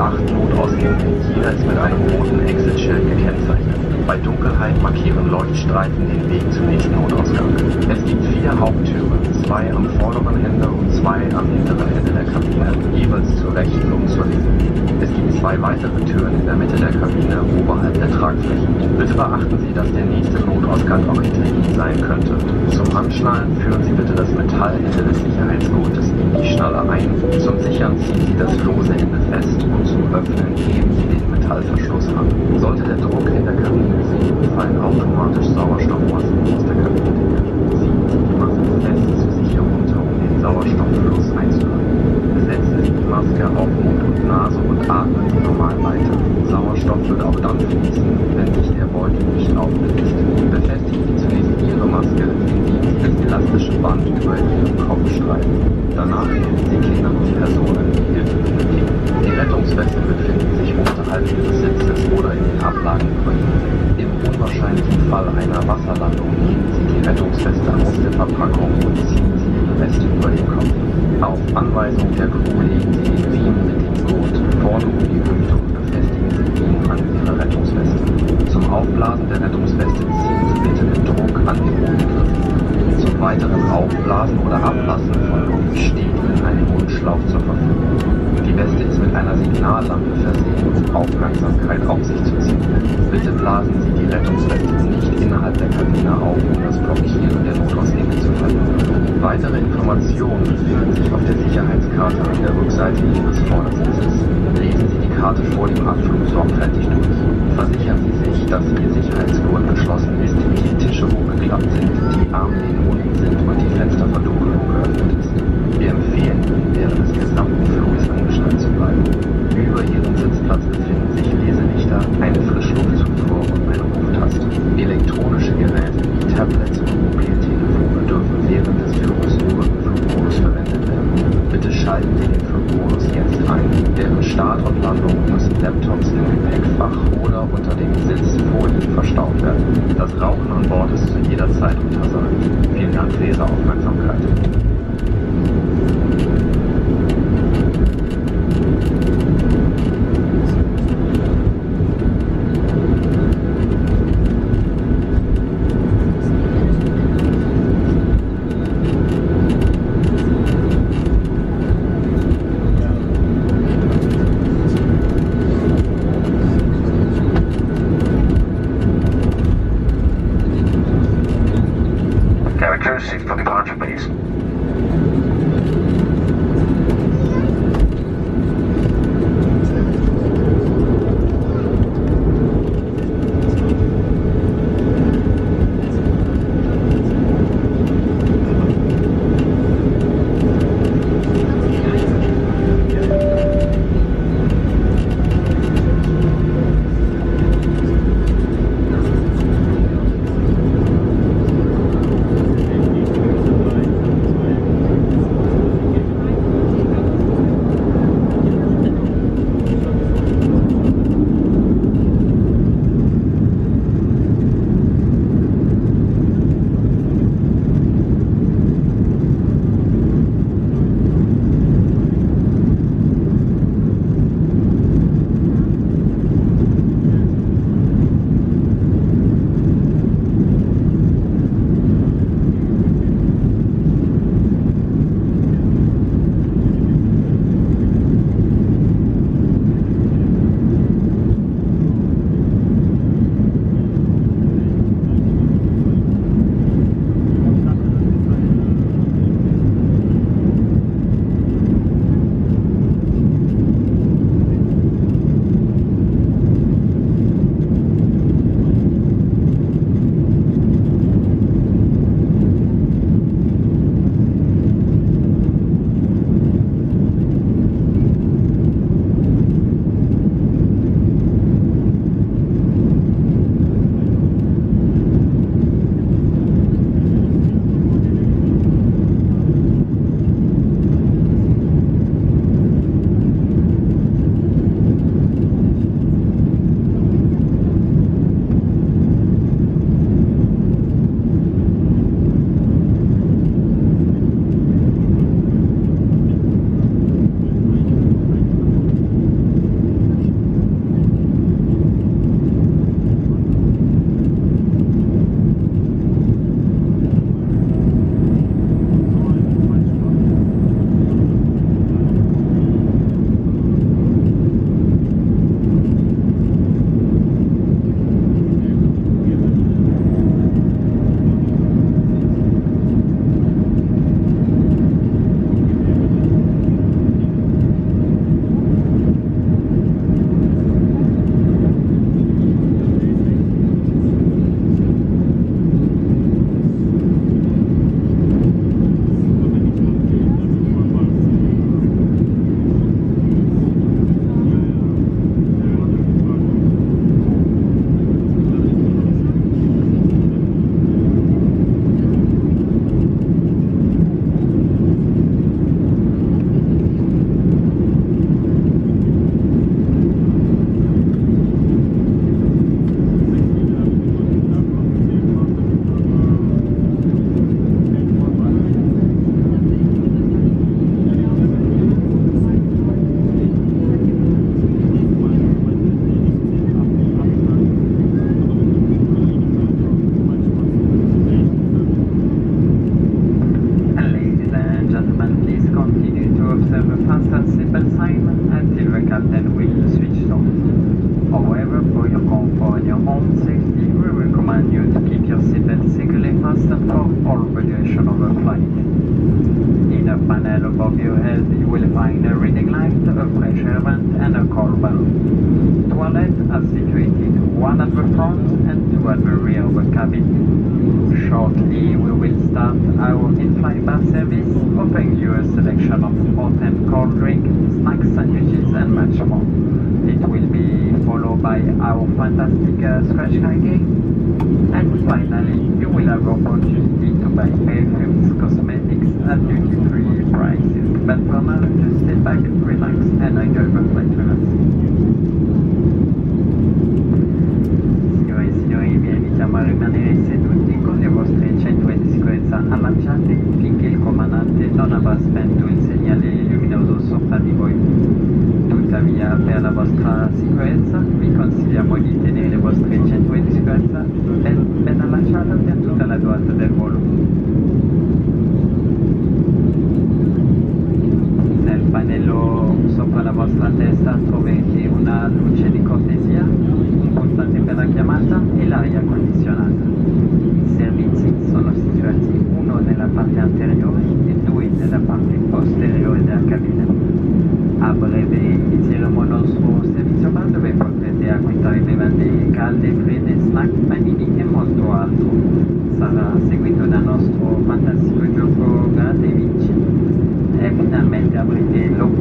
8 Notausgänge, jeweils mit einem roten Exit-Schild gekennzeichnet. Bei Dunkelheit markieren Leuchtstreifen den Weg zum nächsten Notausgang. Es gibt 4 Haupttüren, 2 am vorderen Ende und 2 am hinteren Ende der Kabine, jeweils zur rechten und zur linken. Es gibt 2 weitere Türen in der Mitte der Kabine, oberhalb der Tragfläche. Bitte beachten Sie, dass der nächste Notausgang auch hinter Ihnen sein könnte. Zum Anschnallen führen Sie bitte das Metall hinter des Sicherheitsgurtes in die Schnalle ein. Zum Sichern ziehen Sie das lose Ende fest und zum Öffnen heben Sie den Metallverschluss an. Sollte der Druck in der Kabine sinken, fallen automatisch Sauerstoffmassen aus der Kabine. Ziehen Sie die Masse fest zur Sicherung runter, um den Sauerstofffluss einzuhalten. Setzen Sie die Maske auf Mund und Nase und atmen Sie normal weiter. Sauerstoff wird auch dann fließen, wenn sich der Beutel nicht aufbläst. Befestigen Sie zunächst Ihre Maske, indem Sie das elastische Band über Ihren Kopf streifen. Danach helfen Sie Kindern und Personen, die Hilfe benötigen. Die Rettungswesten befinden sich unterhalb Ihres Sitzes oder in den Ablagen über Ihnen. Im unwahrscheinlichen Fall einer Wasserlandung nehmen Sie die Rettungsweste aus der Verpackung und ziehen Sie Ihre Weste über den Kopf. Auf Anweisung der Crew legen Sie den Riemen mit dem Gurt vorne um die Hüfte und befestigen Sie ihn an Ihre Rettungsweste. Zum Aufblasen der Rettungsweste ziehen Sie bitte den Druck an den Hohlgriff. Zum weiteren Aufblasen oder Ablassen von Luft steht Ihnen ein Mundschlauch zur Verfügung. Die Weste ist mit einer Signallampe versehen, um Aufmerksamkeit auf sich zu ziehen. Bitte blasen Sie die Rettungsweste nicht innerhalb der Kabine auf, um das Blockieren der Notausgänge zu verhindern. Weitere Informationen befinden sich auf der Sicherheitskarte an der Rückseite Ihres Vordersitzes. Lesen Sie die Karte vor dem Abflug sorgfältig durch. Versichern Sie sich, dass Ihr Sicherheitsgurt geschlossen ist, die Tische hochgeklappt sind, die Armlehnen unten sind und die Fensterverdunkung geöffnet ist. Wir empfehlen Ihnen, während des gesamten Fluges angeschnallt zu bleiben. Über Ihrem Sitzplatz befinden sich Leselichter, eine Frischluftzufuhr und eine Ruftaste. Elektronische Geräte wie Tablets und Mobiltelefone dürfen während des Fluges nur im Flugmodus verwendet werden. Bitte schalten Sie den Flugmodus jetzt ein. Während Start und Landung müssen Laptops im Gepäckfach oder unter dem Sitz vor Ihnen verstaut werden. Das Rauchen an Bord ist zu jeder Zeit untersagt. Vielen Dank für Ihre Aufmerksamkeit. Clear seat for departure, please. time until the captain will switch off. However, for your comfort and your own safety, we recommend you to keep your seatbelt securely fastened for all the duration of the flight. In the panel above your head, you will find a reading light, a pressure vent, and a call bell. Toilets are situated one at the front and two at the rear of the cabin. Shortly, we will start our in-flight bar service, offering you a selection of hot and cold drink, snack sandwiches, and much more. It will be followed by our fantastic scratch card game, and finally, you will have the opportunity to buy perfumes, cosmetics at duty-free prices. But for now, just sit back, relax, and enjoy the flight with us. Signore e signori, vi invitiamo a rimanere seduti con le vostre cinture di sicurezza allacciate finché il comandante non avrà spento il segnale luminoso sopra di voi. Tuttavia, per la vostra sicurezza, vi consigliamo di tenere le vostre cinture di sicurezza ben allacciate per tutta la durata del volo. Nel pannello sopra la vostra testa troverete una luce di cortesia, un pulsante per la chiamata e l'aria condizionata. I servizi sono situati uno nella parte anteriore e due nella parte posteriore della cabina. A breve inizieremo il nostro servizio bar dove potrete acquistare bevande calde, fredde, snack, panini e molto altro. Sarà seguito dal nostro fantastico gioco gratta e vinci. E finalmente avrete l'opportunità